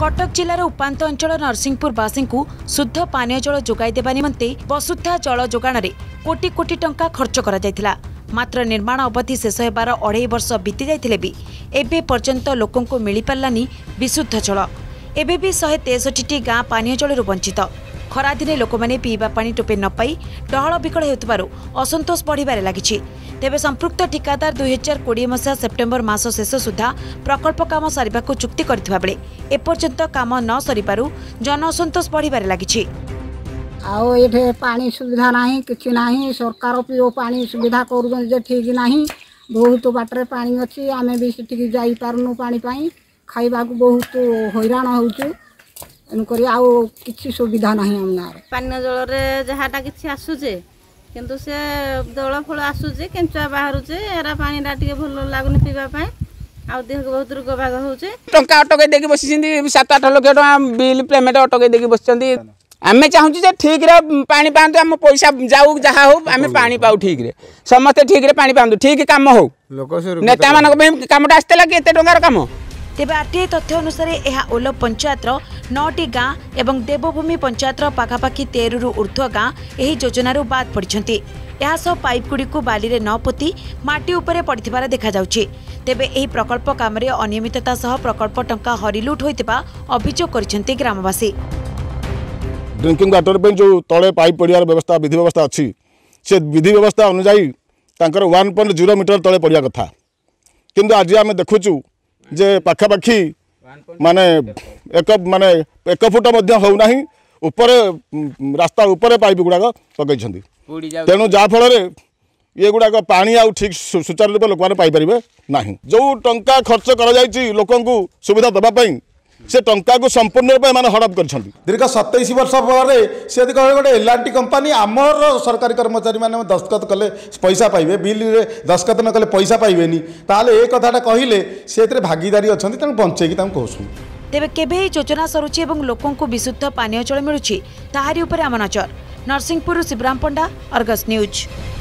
कटक जिलार उपात अंचल नरसिंहपुरवासी शुद्ध पानी जल जोगाई देवा निमंते वसुधा जल जोगाण में कोटी कोटी टंका खर्च करा जायथिला। मात्र निर्माण अवधि शेष होबार अढ़ाई वर्ष बीती जाइथिले भी एबे पर्यंत लोकों को मिली पारलानी विशुद्ध जल। एबे भी 163 गाँ पानी जल वंचित। खरादिने लोक मैंने पीवा पानी टोपे नपाई डहल बिकल हेतु असंतोष बढ़िबार लागिछि। तेबे संपृक्त ठिकादार 2020 मसीहा सेप्टेम्बर मास शेष सुधा प्रकल्प काम सारिबाकु चुक्ति करथिबा बेले एपर्यंत काम न सरिबारु जन असंतोष बढ़िबार लागिछि। आओ एठे पानी सुविधा नाही, किछि नाही। सरकार पिओ पानी सुविधा करूछन जे ठीक नाही। बहुत बाटरे पानी अछि, आमे भी सेठी जाई पारनु पानी पई खाइबाकु बहुत हैरान होउछु। एनकरी आओ किछि सुविधा नाही। हमना पानी जल रे जहाटा किछि आसुजे किंतु से दौड़ फल आसूचे केंचुआ बाहर एरा पानी भल लगुनि पीवाई आ देह को बहुत रोग बाग हो टा अटकई देख बस 7-8 लाख टका बिल पेमेंट अटकई देख बस। आम चाहूँ जे ठीक रे पानी पातु, आम पैसा जाऊ जहाँ हो आम पानी पाऊ ठीक रे, समस्ते ठीक रे पानी पातु, ठीक कम हो। नेता मान कम आसला कि टाँगार कम। तेज आरटीआई तथ्य अनुसार यह ओल पंचायतर 9टी गाँ और देवभूमि पंचायतर पखापाखि 13 ऊर्ध्व गाँ यह योजनार बाद पड़ती। यासह पाइपगुड़ी बाली रे न पोति माटी उपरे पड़िथिबार देखा जाउछि। तेबे यह प्रकल्प काम रे अनियमितता सह प्रकल्प टंका हरिलुट होइतिबा अभियोग करिसेंति ग्रामवासी। ड्रिंकिंग वाटर पे जो तले पाइप पड़ियार व्यवस्था विधि व्यवस्था अछि से विधि व्यवस्था अनुसार तांकर 1.0 मीटर तले पड़िया कथा, किंतु आज आम देखुछु जे पाखापाखि माने एक फुट होना उपरे रास्ता उपरे पाइप गुड़ाक पकई, तेणु जहाँफल ये गुड़ाक पानी आ ठीक सुचारू रूप लोक मैंने पारे ना। जो टंका खर्च कर लोक सुविधा देवाई से टंका को संपूर्ण रूप मैंने हड़प कर दीर्घ 27 वर्ष पर सी कह गोटे एलआरटी कंपनी आमर सरकारी कर्मचारी मैंने दस्तखत कले पैसा पाइबे, बिल दस्तखत न कले पैसा पाइबेनी ताले ए कथाटा कहले से भागीदारी अच्छा तेनाली बंचे कहूँ। तेबे केबे योजना सरुची एवं लोकों को विशुद्ध पानी जल मिलुची ताहारी उपरे आम नजर। Narsinghpur Shivram Panda, Argus news.